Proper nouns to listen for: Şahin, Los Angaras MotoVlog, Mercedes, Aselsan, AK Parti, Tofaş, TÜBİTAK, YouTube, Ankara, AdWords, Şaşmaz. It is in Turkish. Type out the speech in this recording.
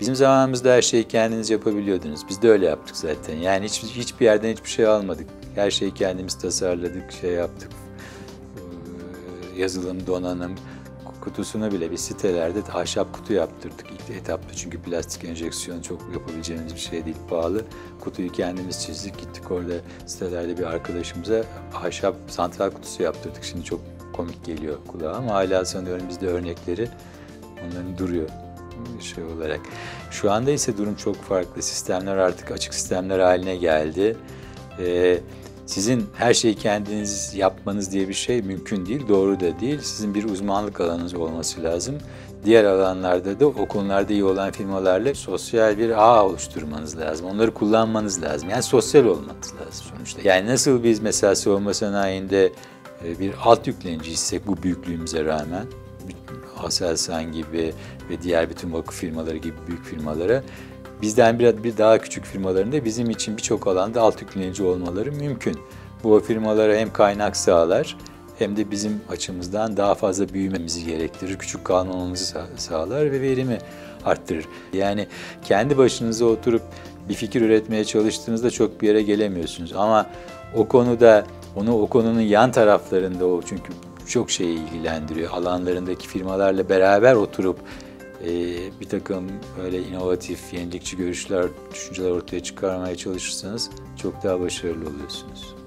Bizim zamanımızda her şeyi kendiniz yapabiliyordunuz. Biz de öyle yaptık zaten. Yani hiçbir yerden hiçbir şey almadık. Her şeyi kendimiz tasarladık, şey yaptık. Yazılım, donanım kutusunu bile bir sitelerde ahşap kutu yaptırdık ilk etapta. Çünkü plastik enjeksiyon çok yapabileceğimiz bir şey değil, pahalı. Kutuyu kendimiz çizdik, gittik orada sitelerde bir arkadaşımıza ahşap santral kutusu yaptırdık. Şimdi çok komik geliyor kulağa ama hala sanıyorum bizde örnekleri, onların duruyor şey olarak. Şu anda ise durum çok farklı. Sistemler artık açık sistemler haline geldi. Sizin her şeyi kendiniz yapmanız diye bir şey mümkün değil, doğru da değil. Sizin bir uzmanlık alanınız olması lazım. Diğer alanlarda da o konularda iyi olan firmalarla sosyal bir ağ oluşturmanız lazım. Onları kullanmanız lazım. Yani sosyal olmanız lazım sonuçta. Yani nasıl biz mesela savunma sanayinde bir alt yükleniciysek bu büyüklüğümüze rağmen, Aselsan gibi ve diğer bütün vakıf firmaları gibi büyük firmalara, bizden bir daha küçük firmaların da bizim için birçok alanda alt yüklenici olmaları mümkün. Bu firmalara hem kaynak sağlar hem de bizim açımızdan daha fazla büyümemizi gerektirir, küçük kalmamamızı sağlar ve verimi arttırır. Yani kendi başınıza oturup bir fikir üretmeye çalıştığınızda çok bir yere gelemiyorsunuz ama o konuda, onu o konunun yan taraflarında o çünkü çok şeyi ilgilendiriyor, alanlarındaki firmalarla beraber oturup bir takım böyle inovatif, yenilikçi görüşler, düşünceler ortaya çıkarmaya çalışırsanız çok daha başarılı oluyorsunuz.